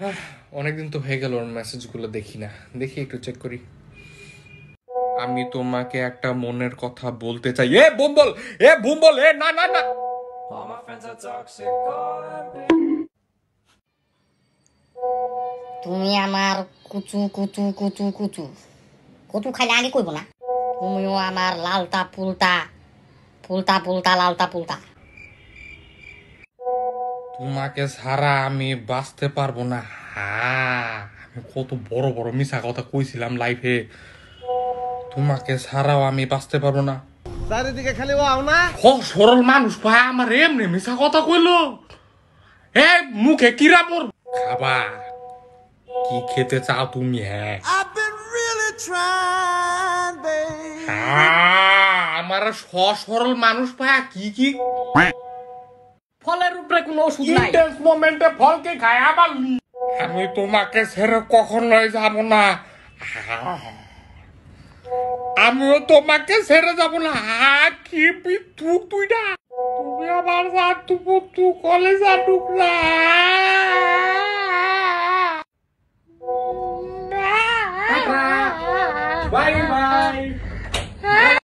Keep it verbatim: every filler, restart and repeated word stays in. হ্যাঁ, অনেকদিন তো হয়ে গেল ওর মেসেজগুলো দেখি না, দেখি একটু চেক করি। আমি তোমাকে একটা মনের কথা বলতে চাই। এ বুম্বল, এ বুম্বল, এ না না না। তুমি আমার কুচু কুচু কুচু কুচু কুচু খাইলে আগে কইব না? তুমিও আমার লালতা পুলতা পুলতা পুলতা লালতা পুলতা। তোমাকে ছাড়া আমি বাঁচতে পারবো না। হ্যাঁ, আমি কত বড় বড় মিছা কথা কইছিলাম লাইফে, তোমাকে ছাড়াও আমি বাঁচতে পারবো না। চারিদিকে খালি ওয়াও না, ও সরল মানুষ ভাই আমার এমনি মিছা কথা কইলো। এ মুখে কিরা পড় খাবা, কি খেতে চাও তুমি? হ্যাঁ, আমার সরল মানুষ ভাই কি কি ফলের উপরে কোনো ওষুধ নাই, ইন্টেন্স মোমেন্টে ফলকে খায়। আবার আমি তোমাকে ছেড়ে কখনোই যাব না, আমিও তোমাকে ছেড়ে যাব না। কি বিদ্যুৎ তুই না, তুমি আমার জাতু কলেজ আটুক না। Bye by.